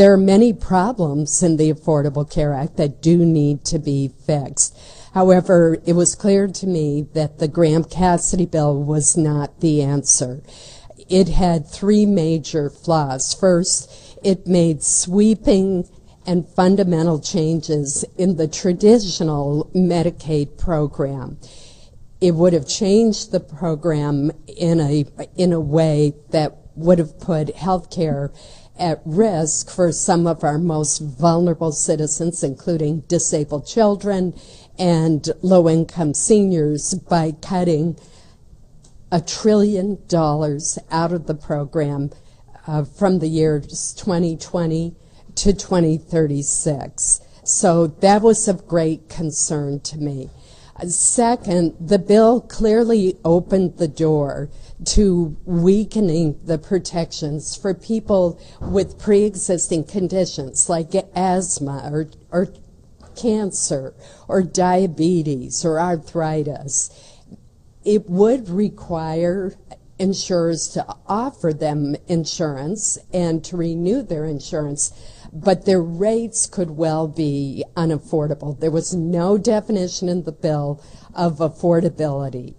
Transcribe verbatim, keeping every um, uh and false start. There are many problems in the Affordable Care Act that do need to be fixed. However, it was clear to me that the Graham-Cassidy bill was not the answer. It had three major flaws. First, it made sweeping and fundamental changes in the traditional Medicaid program. It would have changed the program in a, in a way that would have put healthcare at risk for some of our most vulnerable citizens, including disabled children and low-income seniors, by cutting a trillion dollars out of the program uh, from the years twenty twenty to twenty thirty-six. So that was of great concern to me. Second, the bill clearly opened the door to weakening the protections for people with pre-existing conditions like asthma or, or cancer or diabetes or arthritis. It would require insurers to offer them insurance and to renew their insurance, but their rates could well be unaffordable. There was no definition in the bill of affordability.